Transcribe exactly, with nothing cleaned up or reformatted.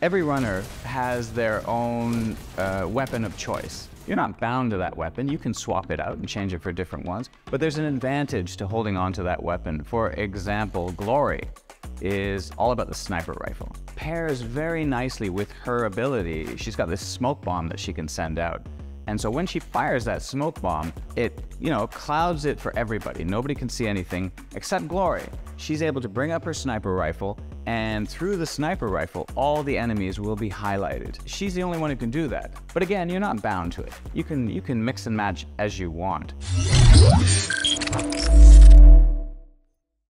Every runner has their own uh, weapon of choice. You're not bound to that weapon. You can swap it out and change it for different ones, but there's an advantage to holding on to that weapon. For example, Glory is all about the sniper rifle. Pairs very nicely with her ability. She's got this smoke bomb that she can send out. And so when she fires that smoke bomb, it, you know, clouds it for everybody. Nobody can see anything except Glory. She's able to bring up her sniper rifle, and through the sniper rifle, all the enemies will be highlighted. She's the only one who can do that. But again, you're not bound to it. You can, you can mix and match as you want.